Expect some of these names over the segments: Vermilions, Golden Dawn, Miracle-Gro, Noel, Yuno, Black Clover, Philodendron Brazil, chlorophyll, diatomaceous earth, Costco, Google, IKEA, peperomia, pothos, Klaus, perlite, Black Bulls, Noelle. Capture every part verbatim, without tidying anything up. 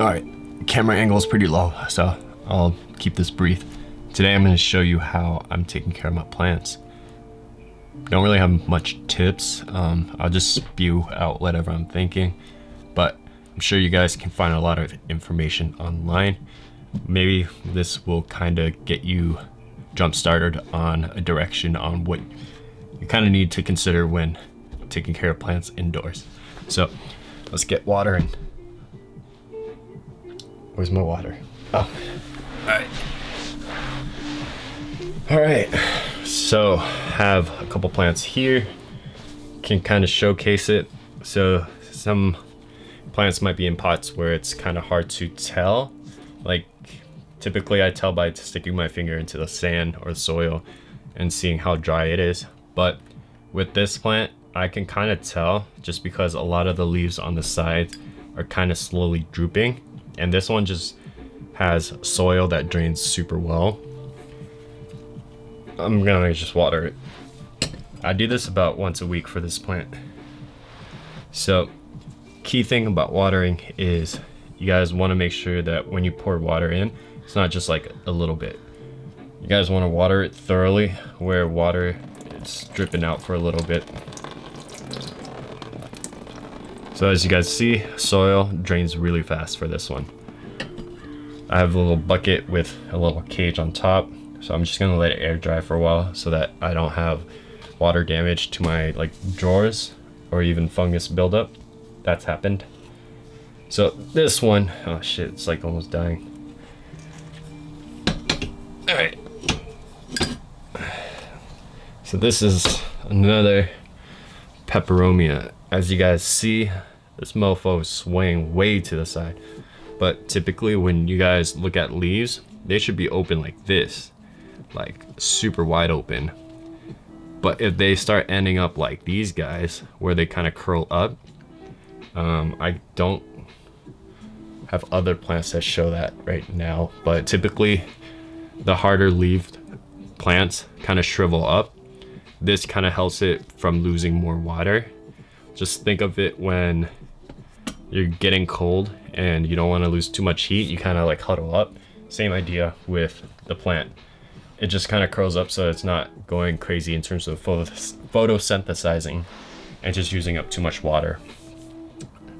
All right, camera angle is pretty low, so I'll keep this brief. Today I'm gonna show you how I'm taking care of my plants. Don't really have much tips. Um, I'll just spew out whatever I'm thinking, but I'm sure you guys can find a lot of information online. Maybe this will kind of get you jump started on a direction on what you kind of need to consider when taking care of plants indoors. So let's get water in. Where's my water? Oh, all right. All right, so have a couple plants here. Can kind of showcase it. So some plants might be in pots where it's kind of hard to tell. Like typically I tell by sticking my finger into the sand or the soil and seeing how dry it is. But with this plant, I can kind of tell just because a lot of the leaves on the sides are kind of slowly drooping. And this one just has soil that drains super well. I'm gonna just water it. I do this about once a week for this plant. So key thing about watering is you guys want to make sure that when you pour water in, it's not just like a little bit. You guys want to water it thoroughly where water it's dripping out for a little bit. So as you guys see, soil drains really fast for this one. I have a little bucket with a little cage on top. So I'm just gonna let it air dry for a while so that I don't have water damage to my like drawers or even fungus buildup. That's happened. So this one, oh shit, it's like almost dying. All right. So this is another peperomia. As you guys see, this mofo is swaying way to the side. But typically when you guys look at leaves, they should be open like this, like super wide open. But if they start ending up like these guys, where they kind of curl up, um, I don't have other plants that show that right now, but typically the harder leaved plants kind of shrivel up. This kind of helps it from losing more water. Just think of it when you're getting cold and you don't want to lose too much heat, you kind of like huddle up. Same idea with the plant. It just kind of curls up so it's not going crazy in terms of photosynthesizing and just using up too much water.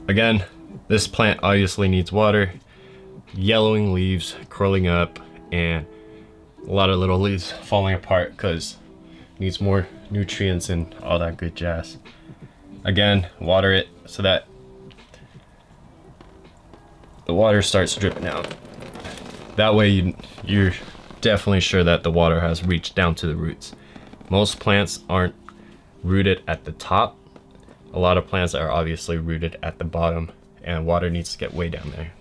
Again, this plant obviously needs water, yellowing leaves curling up and a lot of little leaves falling apart because it needs more nutrients and all that good jazz. Again, water it so that the water starts dripping out. That way you, you're definitely sure that the water has reached down to the roots. Most plants aren't rooted at the top. A lot of plants are obviously rooted at the bottom and water needs to get way down there.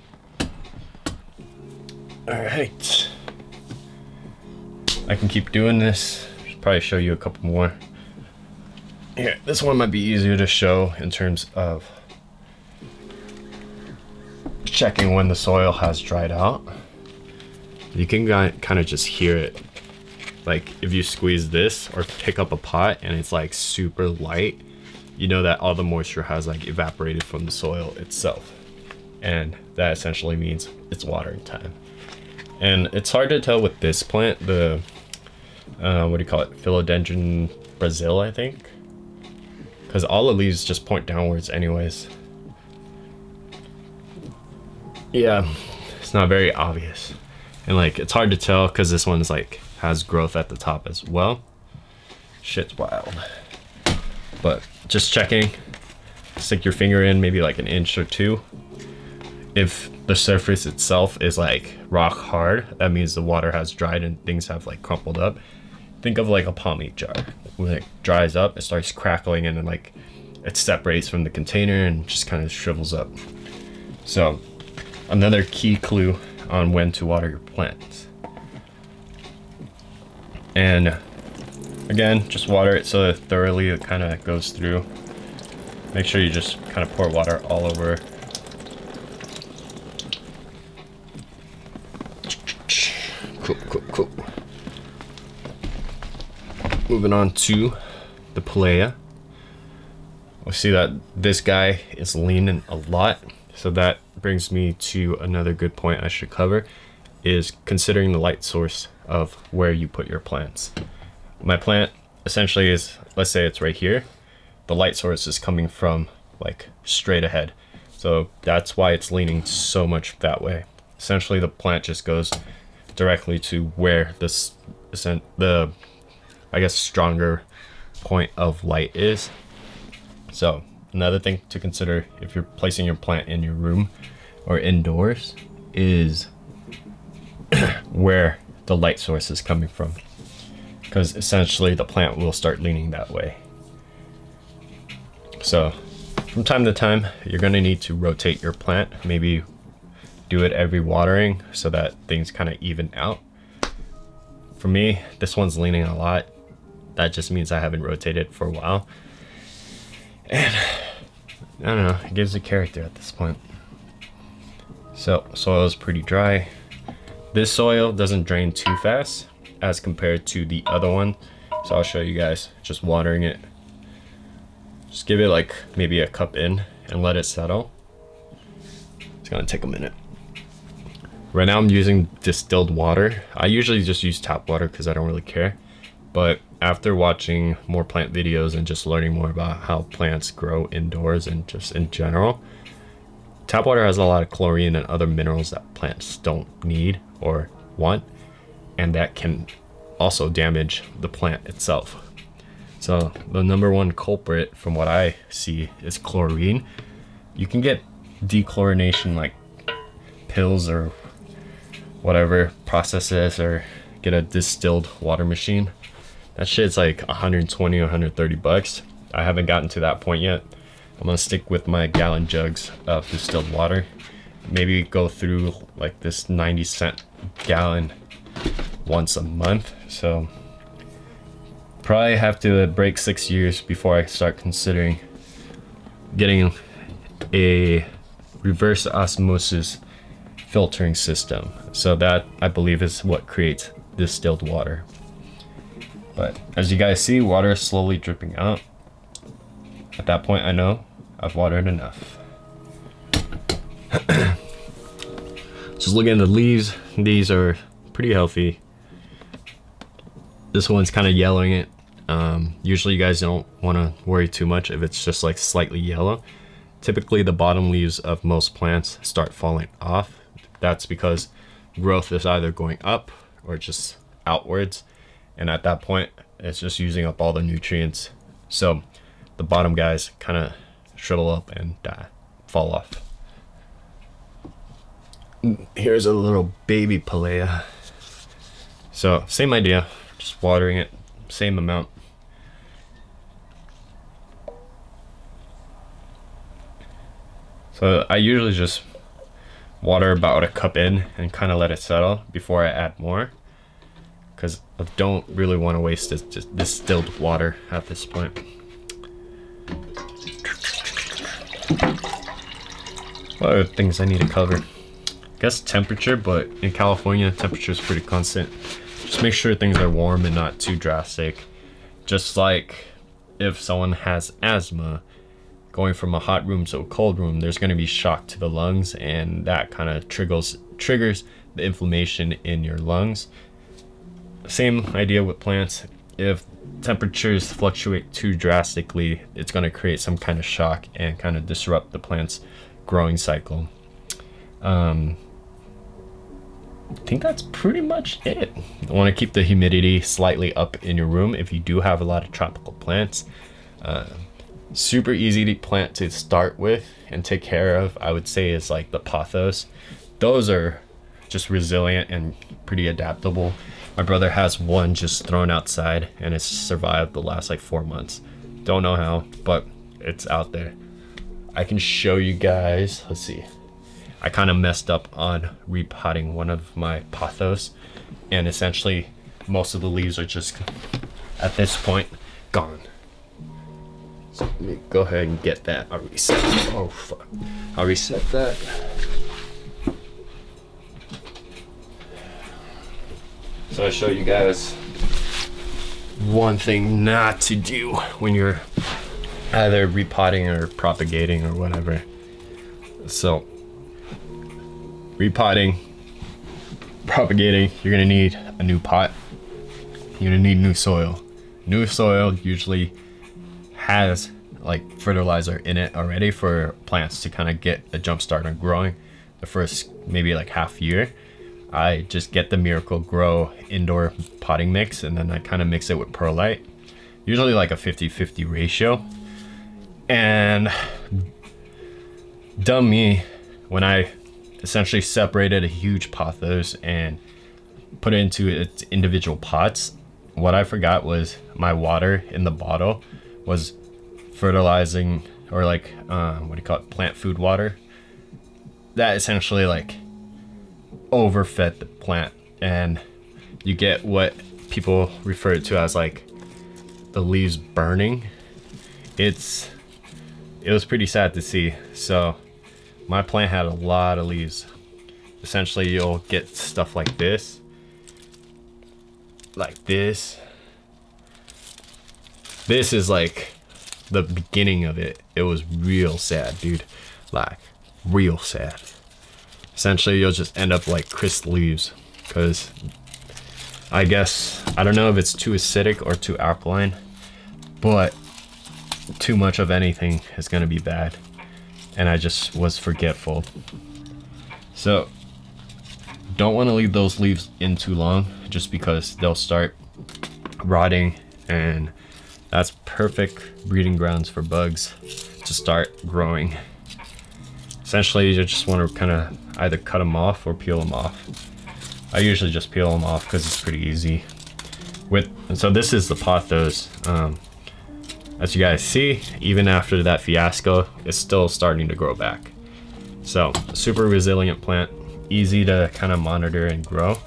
All right. I can keep doing this. Should probably show you a couple more. Here, this one might be easier to show in terms of checking when the soil has dried out. You can kind of just hear it. Like if you squeeze this or pick up a pot and it's like super light, you know that all the moisture has like evaporated from the soil itself. And that essentially means it's watering time. And it's hard to tell with this plant, the, uh, what do you call it? Philodendron Brazil, I think. Because all the leaves just point downwards anyways. Yeah, it's not very obvious. And like, it's hard to tell because this one's like, has growth at the top as well. Shit's wild. But just checking, stick your finger in maybe like an inch or two. If the surface itself is like rock hard, that means the water has dried and things have like crumpled up. Think of like a pomade jar. When it dries up, it starts crackling and then like, it separates from the container and just kind of shrivels up. So another key clue on when to water your plants. And again, just water it so thoroughly it kind of goes through. Make sure you just kind of pour water all over. Cool, cool, cool. Moving on to the pelea. We'll see that this guy is leaning a lot. So that brings me to another good point I should cover, is considering the light source of where you put your plants. My plant essentially is, let's say it's right here. The light source is coming from like straight ahead. So that's why it's leaning so much that way. Essentially the plant just goes directly to where this, the, I guess, stronger point of light is. So another thing to consider if you're placing your plant in your room or indoors is where the light source is coming from, because essentially the plant will start leaning that way. So from time to time, you're going to need to rotate your plant, maybe do it every watering so that things kind of even out. For me, this one's leaning a lot. That just means I haven't rotated for a while. And I don't know, it gives it character at this point. So soil is pretty dry. This soil doesn't drain too fast as compared to the other one. So I'll show you guys just watering it. Just give it like maybe a cup in and let it settle. It's gonna take a minute. Right now I'm using distilled water. I usually just use tap water because I don't really care. But after watching more plant videos and just learning more about how plants grow indoors and just in general, tap water has a lot of chlorine and other minerals that plants don't need or want, and that can also damage the plant itself. So the number one culprit from what I see is chlorine. You can get dechlorination like pills or whatever processes, or get a distilled water machine. That shit's like one hundred twenty or one hundred thirty bucks. I haven't gotten to that point yet. I'm gonna stick with my gallon jugs of distilled water. Maybe go through like this ninety cent gallon once a month. So probably have to break six years before I start considering getting a reverse osmosis filtering system. So that, I believe, is what creates distilled water. But as you guys see, water is slowly dripping out. At that point, I know I've watered enough. Just looking at the leaves, these are pretty healthy. This one's kind of yellowing it. Um, usually you guys don't want to worry too much if it's just like slightly yellow. Typically the bottom leaves of most plants start falling off. That's because growth is either going up or just outwards. And at that point, it's just using up all the nutrients. So the bottom guys kind of shrivel up and die, fall off. Here's a little baby palea. So same idea, just watering it, same amount. So I usually just water about a cup in and kind of let it settle before I add more, because I don't really want to waste this distilled water at this point. What other things I need to cover? I guess temperature, but in California, temperature is pretty constant. Just make sure things are warm and not too drastic. Just like if someone has asthma, going from a hot room to a cold room, there's going to be shock to the lungs, and that kind of triggers, triggers the inflammation in your lungs. Same idea with plants. If temperatures fluctuate too drastically, it's going to create some kind of shock and kind of disrupt the plant's growing cycle. Um, I think that's pretty much it. I want to keep the humidity slightly up in your room if you do have a lot of tropical plants. Uh, super easy to plant to start with and take care of, I would say, is like the pothos. Those are just resilient and pretty adaptable. My brother has one just thrown outside and it's survived the last like four months. Don't know how, but it's out there. I can show you guys, let's see. I kind of messed up on repotting one of my pothos, and essentially most of the leaves are just at this point gone. So let me go ahead and get that. I'll reset, oh fuck. I'll reset that. So I show you guys one thing not to do when you're either repotting or propagating or whatever. So repotting, propagating, you're gonna need a new pot. You're gonna need new soil. New soil usually has like fertilizer in it already for plants to kind of get a jump start on growing. The first maybe like half year, I just get the Miracle-Gro indoor potting mix, and then I kind of mix it with perlite, usually like a fifty fifty ratio. And dumb me, when I essentially separated a huge pothos and put it into its individual pots, what I forgot was my water in the bottle was fertilizing, or like uh, what do you call it, plant food water, that essentially like overfed the plant, and you get what people refer to as like the leaves burning. It's it was pretty sad to see. So my plant had a lot of leaves. Essentially you'll get stuff like this, like this. This is like the beginning of it. It was real sad, dude, like real sad. Essentially you'll just end up like crisp leaves, because I guess, I don't know if it's too acidic or too alkaline, but too much of anything is gonna be bad. And I just was forgetful. So don't want to leave those leaves in too long, just because they'll start rotting, and that's perfect breeding grounds for bugs to start growing. Essentially you just want to kind of either cut them off or peel them off. I usually just peel them off because it's pretty easy. With and so this is the pothos. Um, as you guys see, even after that fiasco, it's still starting to grow back. So super resilient plant, easy to kind of monitor and grow,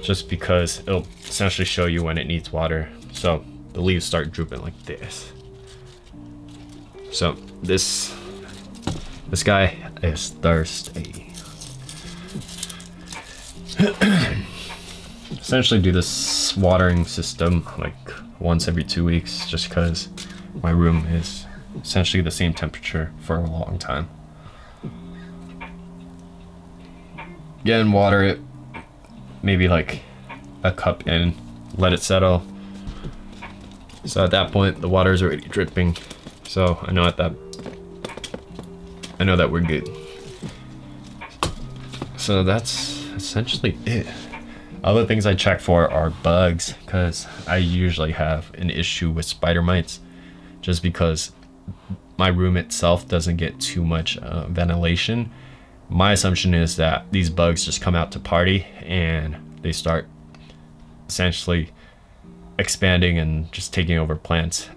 just because it'll essentially show you when it needs water. So the leaves start drooping like this. So this this guy is thirsty. Essentially do this watering system like once every two weeks, just because my room is essentially the same temperature for a long time. Again, water it maybe like a cup in, let it settle. So at that point the water is already dripping, so I know at that I know that we're good. So that's essentially it. Other things I check for are bugs, because I usually have an issue with spider mites, just because my room itself doesn't get too much uh, ventilation. My assumption is that these bugs just come out to party and they start essentially expanding and just taking over plants.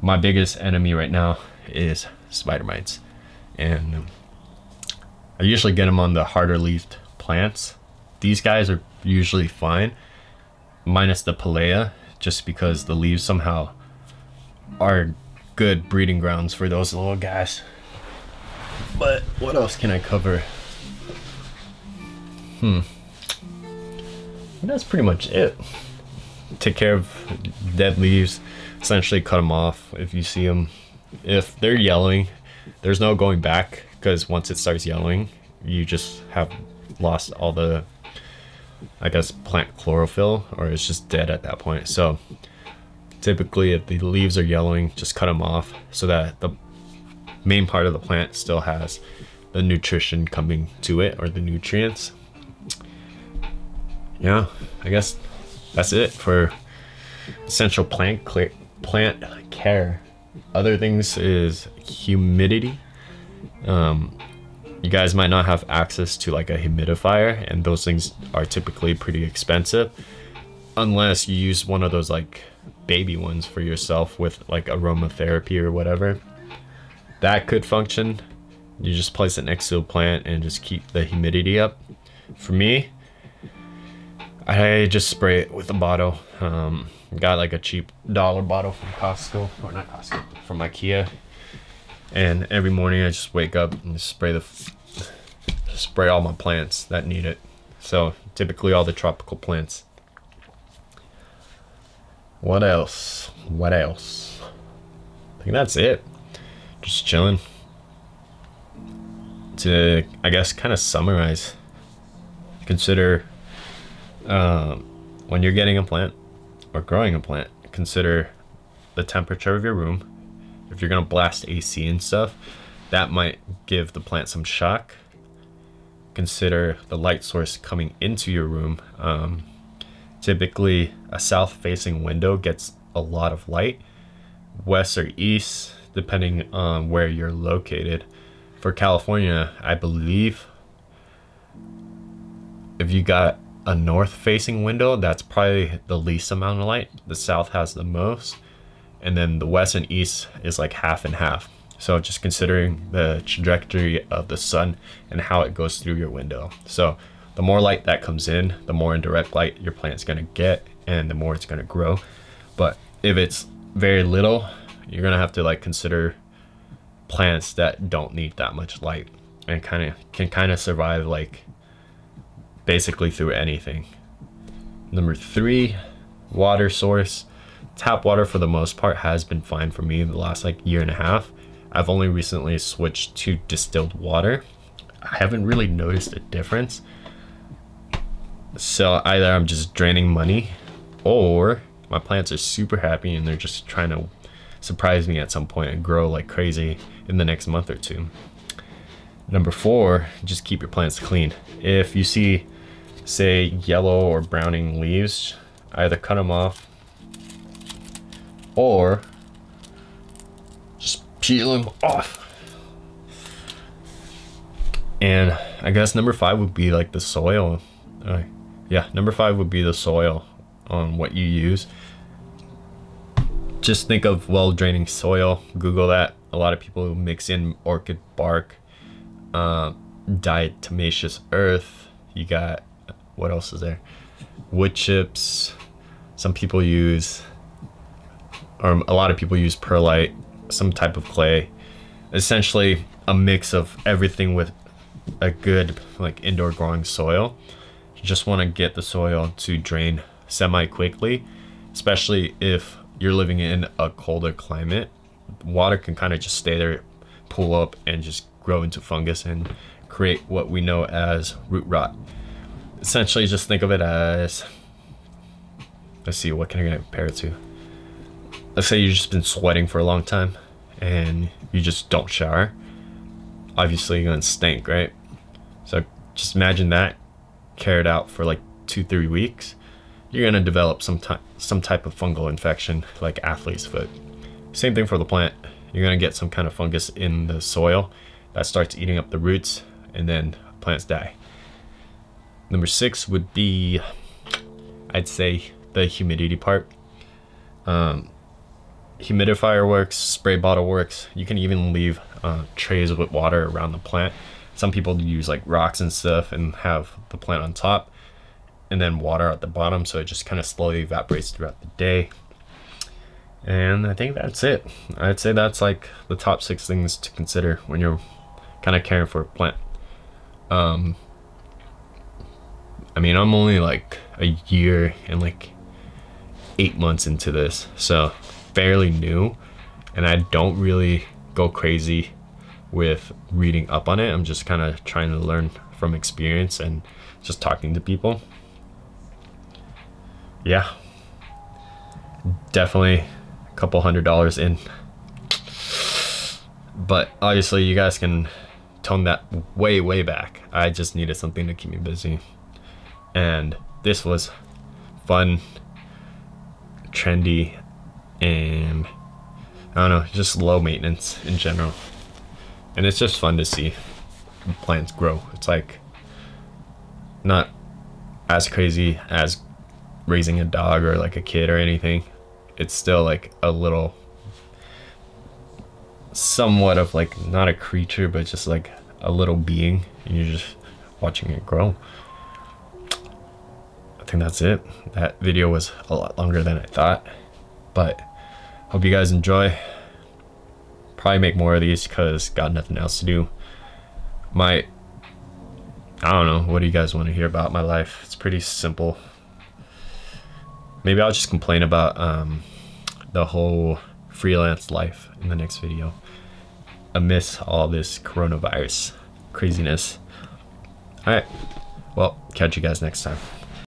My biggest enemy right now is spider mites, and I usually get them on the harder leafed plants. These guys are usually fine, minus the pelea, just because the leaves somehow are good breeding grounds for those little guys. But what else can I cover? Hmm. And that's pretty much it. Take care of dead leaves, essentially cut them off if you see them. If they're yellowing, there's no going back, because once it starts yellowing, you just have lost all the, I guess, plant chlorophyll, or it's just dead at that point. So typically if the leaves are yellowing, just cut them off so that the main part of the plant still has the nutrition coming to it, or the nutrients. Yeah, I guess that's it for essential plant plant care. Other things is humidity. Um, you guys might not have access to like a humidifier, and those things are typically pretty expensive, unless you use one of those like baby ones for yourself with like aromatherapy or whatever. That could function. You just place it next to a plant and just keep the humidity up. For me, I just spray it with a bottle. Um, got like a cheap dollar bottle from Costco, or not Costco, from IKEA. And every morning I just wake up and spray the spray all my plants that need it. So typically all the tropical plants. What else? What else? I think that's it. Just chilling. to, I guess, kind of summarize, consider um, when you're getting a plant or growing a plant, consider the temperature of your room. If you're going to blast A C and stuff, that might give the plant some shock. Consider the light source coming into your room. Um, typically, a south-facing window gets a lot of light, west or east, depending on where you're located. For California, I believe if you got a north-facing window, that's probably the least amount of light. The south has the most, and then the west and east is like half and half. So just considering the trajectory of the sun and how it goes through your window. So the more light that comes in, the more indirect light your plant's gonna get and the more it's gonna grow. But if it's very little, you're gonna have to like consider plants that don't need that much light and kind of can kind of survive like basically through anything. Number three, water source. Tap water for the most part has been fine for me the last like year and a half. I've only recently switched to distilled water. I haven't really noticed a difference. So either I'm just draining money or my plants are super happy and they're just trying to surprise me at some point and grow like crazy in the next month or two. Number four, just keep your plants clean. If you see, say, yellow or browning leaves, either cut them off or just peel them off. And I guess number five would be like the soil. Uh, yeah, number five would be the soil on what you use. Just think of well-draining soil. Google that. A lot of people mix in orchid bark, uh, diatomaceous earth. You got, what else is there? Wood chips. Some people use... Um, a lot of people use perlite, some type of clay, essentially a mix of everything with a good like indoor growing soil. You just want to get the soil to drain semi quickly, especially if you're living in a colder climate. Water can kind of just stay there, pull up and just grow into fungus and create what we know as root rot. Essentially just think of it as, let's see, what can I compare it to? Let's say you've just been sweating for a long time and you just don't shower. Obviously you're gonna stink, right? So just imagine that carried out for like two, three weeks. You're gonna develop some, ty some type of fungal infection like athlete's foot. Same thing for the plant. You're gonna get some kind of fungus in the soil that starts eating up the roots and then plants die. Number six would be, I'd say, the humidity part. Um, Humidifier works, spray bottle works. You can even leave uh, trays with water around the plant. Some people use like rocks and stuff and have the plant on top and then water at the bottom, so it just kind of slowly evaporates throughout the day. And I think that's it. I'd say that's like the top six things to consider when you're kind of caring for a plant. Um, I mean, I'm only like a year and like eight months into this, so fairly new, and I don't really go crazy with reading up on it. I'm just kind of trying to learn from experience and just talking to people. Yeah, definitely a couple hundred dollars in, but obviously you guys can tone that way way back. I just needed something to keep me busy, and this was fun, trendy, and I don't know, just low maintenance in general. And it's just fun to see plants grow. It's like not as crazy as raising a dog or like a kid or anything. It's still like a little somewhat of like not a creature, but just like a little being, and you're just watching it grow. I think that's it. That video was a lot longer than I thought, but hope you guys enjoy. Probably make more of these because got nothing else to do. My, I don't know, what do you guys want to hear about my life? It's pretty simple. Maybe I'll just complain about um, the whole freelance life in the next video amidst all this coronavirus craziness. All right, well, catch you guys next time.